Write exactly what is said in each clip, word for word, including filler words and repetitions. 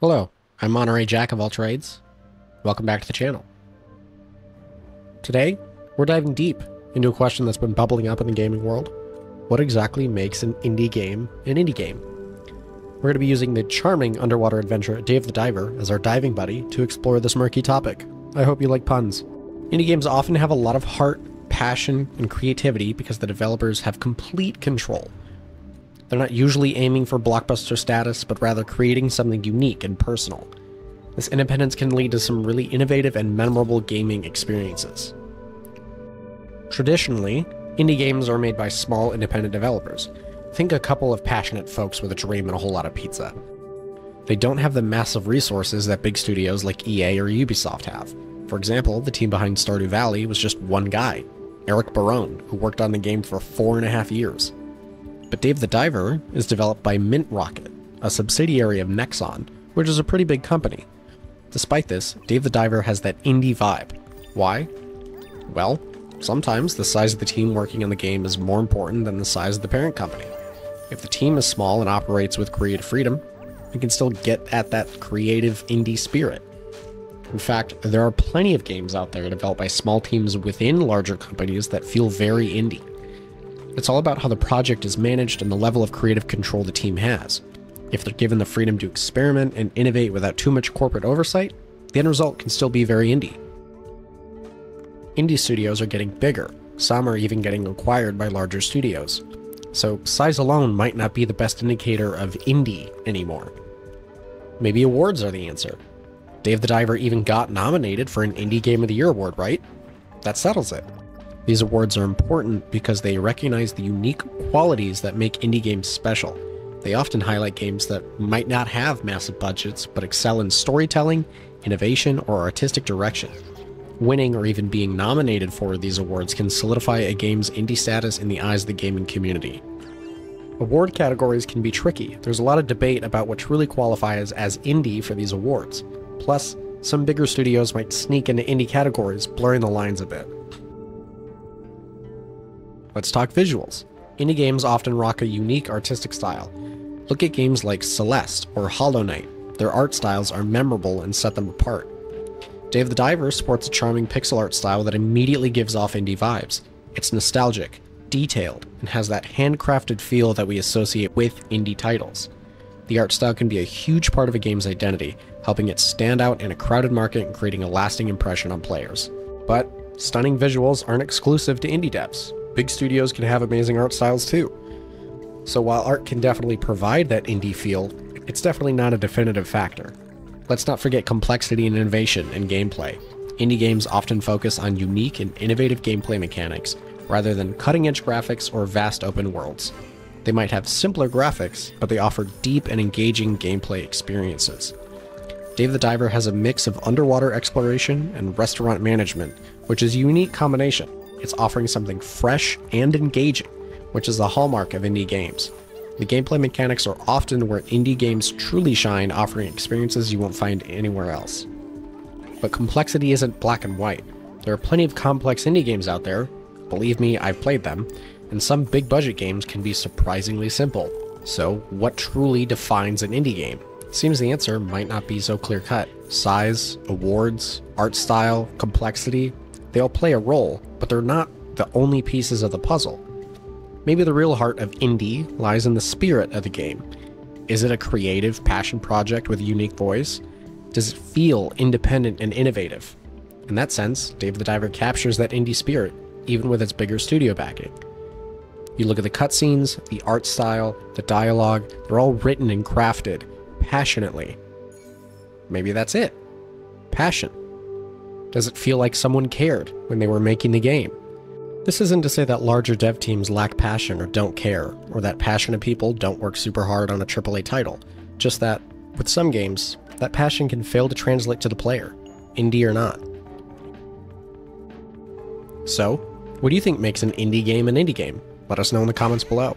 Hello, I'm Monterey Jack of all trades. Welcome back to the channel. Today, we're diving deep into a question that's been bubbling up in the gaming world. What exactly makes an indie game an indie game? We're going to be using the charming underwater adventure Dave the Diver as our diving buddy to explore this murky topic. I hope you like puns. Indie games often have a lot of heart, passion, and creativity because the developers have complete control. They're not usually aiming for blockbuster status, but rather creating something unique and personal. This independence can lead to some really innovative and memorable gaming experiences. Traditionally, indie games are made by small independent developers. Think a couple of passionate folks with a dream and a whole lot of pizza. They don't have the massive resources that big studios like E A or Ubisoft have. For example, the team behind Stardew Valley was just one guy, Eric Barone, who worked on the game for four and a half years. But Dave the Diver is developed by Mint Rocket, a subsidiary of Nexon, which is a pretty big company. Despite this, Dave the Diver has that indie vibe. Why? Well, sometimes the size of the team working on the game is more important than the size of the parent company. If the team is small and operates with creative freedom, we can still get at that creative indie spirit. In fact, there are plenty of games out there developed by small teams within larger companies that feel very indie. It's all about how the project is managed and the level of creative control the team has. If they're given the freedom to experiment and innovate without too much corporate oversight, the end result can still be very indie. Indie studios are getting bigger. Some are even getting acquired by larger studios. So size alone might not be the best indicator of indie anymore. Maybe awards are the answer. Dave the Diver even got nominated for an Indie Game of the Year award, right? That settles it. These awards are important because they recognize the unique qualities that make indie games special. They often highlight games that might not have massive budgets, but excel in storytelling, innovation, or artistic direction. Winning or even being nominated for these awards can solidify a game's indie status in the eyes of the gaming community. Award categories can be tricky. There's a lot of debate about what truly qualifies as indie for these awards. Plus, some bigger studios might sneak into indie categories, blurring the lines a bit. Let's talk visuals. Indie games often rock a unique artistic style. Look at games like Celeste or Hollow Knight. Their art styles are memorable and set them apart. Dave the Diver sports a charming pixel art style that immediately gives off indie vibes. It's nostalgic, detailed, and has that handcrafted feel that we associate with indie titles. The art style can be a huge part of a game's identity, helping it stand out in a crowded market and creating a lasting impression on players. But stunning visuals aren't exclusive to indie devs. Big studios can have amazing art styles too. So while art can definitely provide that indie feel, it's definitely not a definitive factor. Let's not forget complexity and innovation in gameplay. Indie games often focus on unique and innovative gameplay mechanics, rather than cutting-edge graphics or vast open worlds. They might have simpler graphics, but they offer deep and engaging gameplay experiences. Dave the Diver has a mix of underwater exploration and restaurant management, which is a unique combination. It's offering something fresh and engaging, which is the hallmark of indie games. The gameplay mechanics are often where indie games truly shine, offering experiences you won't find anywhere else. But complexity isn't black and white. There are plenty of complex indie games out there, believe me, I've played them, and some big budget games can be surprisingly simple. So what truly defines an indie game? It seems the answer might not be so clear-cut. Size, awards, art style, complexity, they all play a role, but they're not the only pieces of the puzzle. Maybe the real heart of indie lies in the spirit of the game. Is it a creative passion project with a unique voice? Does it feel independent and innovative? In that sense, Dave the Diver captures that indie spirit, even with its bigger studio backing. You look at the cutscenes, the art style, the dialogue, they're all written and crafted passionately. Maybe that's it. Passion. Does it feel like someone cared when they were making the game? This isn't to say that larger dev teams lack passion or don't care, or that passionate people don't work super hard on a triple A title. Just that, with some games, that passion can fail to translate to the player, indie or not. So, what do you think makes an indie game an indie game? Let us know in the comments below.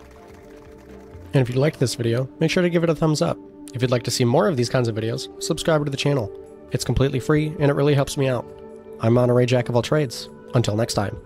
And if you liked this video, make sure to give it a thumbs up. If you'd like to see more of these kinds of videos, subscribe to the channel. It's completely free, and it really helps me out. I'm Monterey Jack of all trades. Until next time.